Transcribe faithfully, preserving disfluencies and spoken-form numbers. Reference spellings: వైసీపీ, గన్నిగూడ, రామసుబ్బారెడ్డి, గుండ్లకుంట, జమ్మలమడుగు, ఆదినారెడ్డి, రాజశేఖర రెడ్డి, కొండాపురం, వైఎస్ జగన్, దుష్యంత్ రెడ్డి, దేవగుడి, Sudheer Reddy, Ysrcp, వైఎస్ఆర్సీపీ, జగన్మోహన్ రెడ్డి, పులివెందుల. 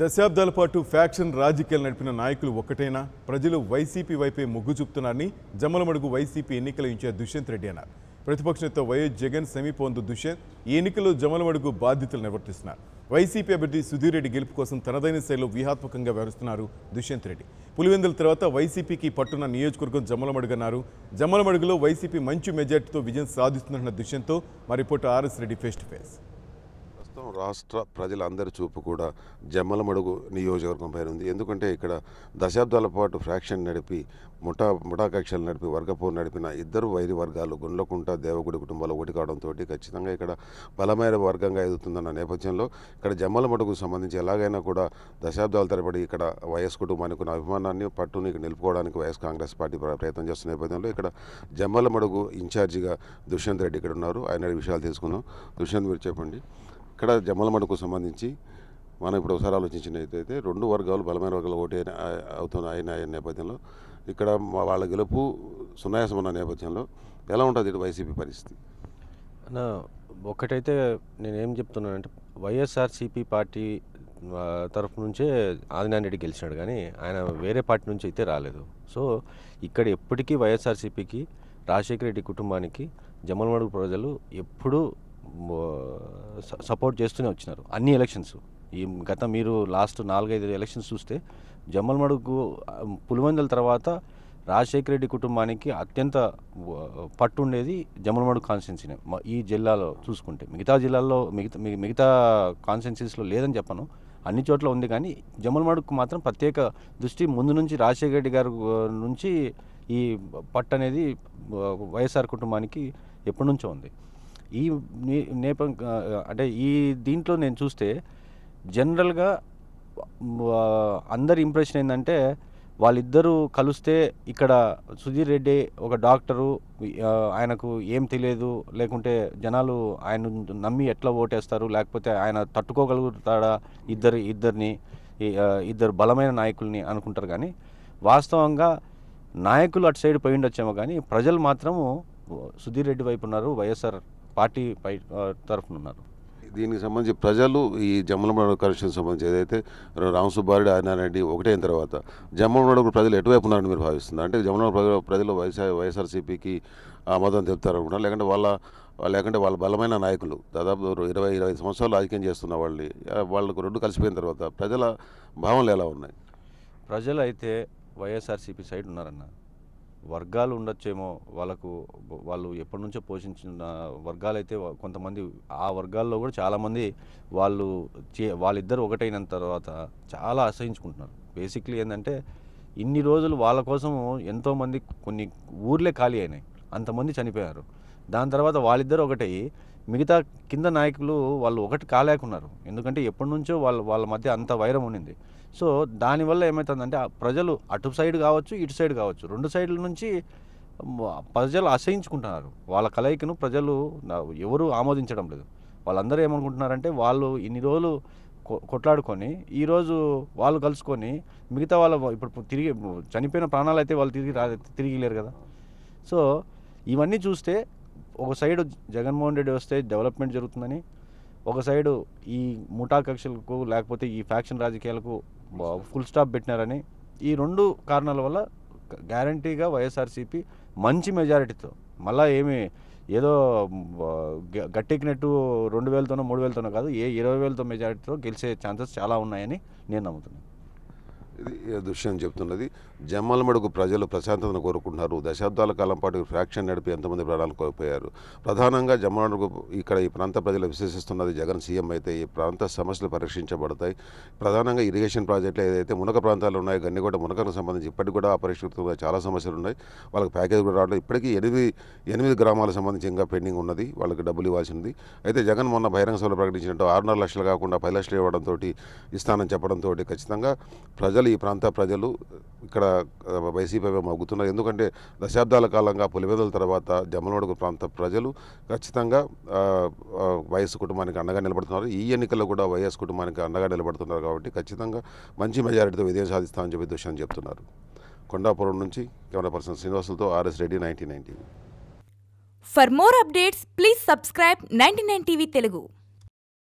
దశాబ్దాల పాటు ఫ్యాక్షన్ రాజకీయాలు నడిపిన నాయకులు ఒక్కటైనా ప్రజలు వైసీపీ వైపే మొగ్గు చూపుతున్నారని జమ్మలమడుగు వైసీపీ ఎన్నికల ఇన్ఛార్జ్ దుష్యంత్ రెడ్డి అన్నారు. ప్రతిపక్ష నేత వైఎస్ జగన్ సమీపందు దుష్యంత్ ఈ ఎన్నికల్లో జమ్మలమడుగు బాధ్యతలు నిర్వర్తిస్తున్నారు. వైసీపీ అభ్యర్థి సుధీర్ రెడ్డి గెలుపు కోసం తనదైన శైలిలో వ్యూహాత్మకంగా వ్యవహరిస్తున్నారు దుష్యంత్ రెడ్డి. పులివెందుల తర్వాత వైసీపీకి పట్టున్న నియోజకవర్గం జమ్మలమడుగు అన్నారు. జమ్మలమడుగులో వైసీపీ మంచి మెజార్టీతో విజయం సాధిస్తున్న దుష్యంత్తో మా reporter RS Reddy face to face. రాష్ట్ర ప్రజలందరి చూపు కూడా జమ్మలమడుగు నియోజకవర్గం పైన ఉంది. ఎందుకంటే ఇక్కడ దశాబ్దాల పాటు ఫ్రాక్షన్ నడిపి ముఠా ముఠా కక్షలు నడిపి వర్గపోరు నడిపిన ఇద్దరు వైరి వర్గాలు గుండ్లకుంట దేవగుడి కుటుంబాలు ఒకటి కావడంతో ఖచ్చితంగా ఇక్కడ బలమైన వర్గంగా ఎదుగుతుందన్న నేపథ్యంలో ఇక్కడ జమ్మలమడుగు సంబంధించి ఎలాగైనా కూడా దశాబ్దాల తరబడి ఇక్కడ వైఎస్ కుటుంబానికి ఉన్న అభిమానాన్ని పట్టుని ఇక్కడ నిలుపుకోవడానికి వైఎస్ కాంగ్రెస్ పార్టీ ప్రయత్నం చేస్తున్న నేపథ్యంలో ఇక్కడ జమ్మలమడుగు ఇన్ఛార్జిగా దుష్యంత్ రెడ్డి ఇక్కడ ఉన్నారు. ఆయన విషయాలు తెలుసుకున్నాం. దుష్యంత్, మీరు చెప్పండి, ఇక్కడ జమ్మలమడుగుకు సంబంధించి మనం ఇప్పుడు ఒకసారి ఆలోచించినట్టయితే రెండు వర్గాలు బలమైన వర్గాలు ఒకటి అవుతున్న అయిన నేపథ్యంలో ఇక్కడ వాళ్ళ గెలుపు సునాయాసం ఉన్న నేపథ్యంలో ఎలా ఉంటుంది ఇటు వైసీపీ పరిస్థితి? ఒకటైతే నేనేం చెప్తున్నానంటే వైఎస్ఆర్సీపీ పార్టీ తరఫు నుంచే ఆదినారెడ్డి గెలిచినాడు, కానీ ఆయన వేరే పార్టీ నుంచి అయితే రాలేదు. సో ఇక్కడ ఎప్పటికీ వైఎస్ఆర్సీపీకి రాజశేఖర రెడ్డి కుటుంబానికి జమ్మలమడుగు ప్రజలు ఎప్పుడూ సపోర్ట్ చేస్తూనే వచ్చినారు అన్ని ఎలక్షన్స్. ఈ గత మీరు లాస్ట్ నాలుగైదు ఎలక్షన్స్ చూస్తే జమ్మలమడుగు పులివెందుల తర్వాత రాజశేఖర రెడ్డి కుటుంబానికి అత్యంత పట్టు ఉండేది జమ్మలమడుగు కాన్స్టిట్యున్సీనే. ఈ జిల్లాలో చూసుకుంటే మిగతా జిల్లాల్లో మిగతా మిగతా కాన్స్టిట్యున్సీస్లో లేదని చెప్పను, అన్ని చోట్ల ఉంది, కానీ జమ్మలమడుగుకు మాత్రం ప్రత్యేక దృష్టి ముందు నుంచి రాజశేఖర రెడ్డి గారి నుంచి ఈ పట్టు అనేది వైఎస్ఆర్ కుటుంబానికి ఎప్పటి నుంచో ఉంది. ఈ నేపం అంటే ఈ దీంట్లో నేను చూస్తే జనరల్గా అందరి ఇంప్రెషన్ ఏంటంటే వాళ్ళిద్దరూ కలిస్తే ఇక్కడ సుధీర్ రెడ్డి ఒక డాక్టరు, ఆయనకు ఏం తెలియదు, లేకుంటే జనాలు ఆయన నమ్మి ఎట్లా ఓటేస్తారు, లేకపోతే ఆయన తట్టుకోగలుగుతాడా ఇద్దరు ఇద్దరిని ఇద్దరు బలమైన నాయకుల్ని అనుకుంటారు. కానీ వాస్తవంగా నాయకులు అటు సైడ్ పోయి ఉండొచ్చేమో, కానీ ప్రజలు మాత్రము సుధీర్ రెడ్డి వైపు ఉన్నారు, వైఎస్ఆర్ పార్టీ పై తరఫున ఉన్నారు. దీనికి సంబంధించి ప్రజలు ఈ జమ్మలమడుగు కరెక్షన్ సంబంధించి ఏదైతే రామసుబ్బారెడ్డి ఆదినారెడ్డి ఒకటే అయిన తర్వాత జమ్మలమడుగు ప్రజలు ఎటువైపు ఉన్నారని మీరు భావిస్తున్నారు? అంటే జమ్మలమడుగు ప్రజలు వైఎస్ఆర్ వైఎస్ఆర్సీపీకి ఆమోదం తెలుపుతారు అనుకుంటారు, లేకుంటే వాళ్ళ లేకుంటే వాళ్ళ బలమైన నాయకులు దాదాపు ఇరవై ఇరవై ఐదు సంవత్సరాలు రాజకీయం చేస్తున్న వాళ్ళని వాళ్ళకు రెండు కలిసిపోయిన తర్వాత ప్రజల భావనలు ఎలా ఉన్నాయి? ప్రజలు అయితే వైఎస్ఆర్సీపీ సైడ్ ఉన్నారన్న వర్గాలు ఉండొచ్చేమో, వాళ్ళకు వాళ్ళు ఎప్పటి నుంచో పోషించిన వర్గాలు అయితే కొంతమంది ఆ వర్గాల్లో కూడా చాలామంది వాళ్ళు చే వాళ్ళిద్దరు ఒకటైన తర్వాత చాలా అసహించుకుంటున్నారు. బేసిక్లీ ఏంటంటే ఇన్ని రోజులు వాళ్ళ కోసం ఎంతోమంది కొన్ని ఊర్లే ఖాళీ అయినాయి, అంతమంది చనిపోయారు. దాని తర్వాత వాళ్ళిద్దరు ఒకటై మిగతా కింద నాయకులు వాళ్ళు ఒకటి కాలేకున్నారు, ఎందుకంటే ఎప్పటి నుంచో వాళ్ళ వాళ్ళ మధ్య అంత వైరం ఉండింది. సో దానివల్ల ఏమవుతుందంటే ప్రజలు అటు సైడ్ కావచ్చు ఇటు సైడ్ కావచ్చు రెండు సైడ్ల నుంచి ప్రజలు అసహించుకుంటున్నారు. వాళ్ళ కలయికను ప్రజలు ఎవరు ఆమోదించడం లేదు. వాళ్ళందరూ ఏమనుకుంటున్నారంటే వాళ్ళు ఇన్ని రోజులు కొట్లాడుకొని ఈరోజు వాళ్ళు కలుసుకొని మిగతా వాళ్ళ ఇప్పుడు తిరిగి చనిపోయిన ప్రాణాలు అయితే వాళ్ళు తిరిగి రా తిరిగి లేరు కదా. సో ఇవన్నీ చూస్తే ఒక సైడు జగన్మోహన్ రెడ్డి వస్తే డెవలప్మెంట్ జరుగుతుందని, ఒక సైడు ఈ ముఠా కక్షలకు లేకపోతే ఈ ఫ్యాక్షన్ రాజకీయాలకు ఫుల్ స్టాప్ పెట్టినారని, ఈ రెండు కారణాల వల్ల గ్యారంటీగా వైఎస్ఆర్సీపీ మంచి మెజారిటీతో మళ్ళీ ఏమి ఏదో గట్టెక్కినట్టు రెండు వేలతోనో మూడు వేలతోనో కాదు ఏ ఇరవై వేలతో మెజారిటీతో గెలిచే ఛాన్సెస్ చాలా ఉన్నాయని నేను నమ్ముతున్నాను. ఇది దుష్యంత్ చెప్తున్నది. జమ్మలమడుగు ప్రజలు ప్రశాంతతను కోరుకుంటున్నారు. దశాబ్దాల కాలం పాటు ఫ్రాక్షన్ నడిపి ఎంతమంది ప్రాణాలు కోల్పోయారు. ప్రధానంగా జమ్మలమడుగు ఇక్కడ ఈ ప్రాంత ప్రజలు విశ్వసిస్తున్నది జగన్ సీఎం అయితే ఈ ప్రాంత సమస్యలు పరిరక్షించబడతాయి. ప్రధానంగా ఇరిగేషన్ ప్రాజెక్టులు ఏదైతే మునక ప్రాంతాలు ఉన్నాయో గన్నిగూడ మునకకు సంబంధించి ఇప్పటికి కూడా అపరిష్కృతంగా చాలా సమస్యలు ఉన్నాయి. వాళ్ళకి ప్యాకేజ్ కూడా రావడం ఇప్పటికీ ఎనిమిది ఎనిమిది గ్రామాలకు సంబంధించి ఇంకా పెండింగ్ ఉన్నది, వాళ్ళకి డబ్బులు ఇవ్వాల్సింది. అయితే జగన్ మొన్న బహిరంగ సభలో ప్రకటించినట్టు ఆరున్నర లక్షలు కాకుండా పది లక్షలు ఇవ్వడంతో ఇస్తానని చెప్పడంతో ఖచ్చితంగా ప్రజలు ఈ ప్రాంత ప్రజలు ఇక్కడ వైసీపీ మగ్గుతున్నారు. ఎందుకంటే దశాబ్దాల కాలంగా పులివెందుల తర్వాత జమ్మలమడుగు ప్రాంత ప్రజలు ఖచ్చితంగా వైఎస్ కుటుంబానికి అండగా నిలబడుతున్నారు. ఈ ఎన్నికల్లో కూడా వైఎస్ కుటుంబానికి అండగా నిలబడుతున్నారు కాబట్టి ఖచ్చితంగా మంచి మెజారిటీతో విజయం సాధిస్తామని చెప్పి దుష్యంత్ చెప్తున్నారు. కొండాపురం నుంచి కెమెరా పర్సన్ శ్రీనివాసులతో RS Reddy, ninety nine TV. For more updates please subscribe ninety nine TV Telugu.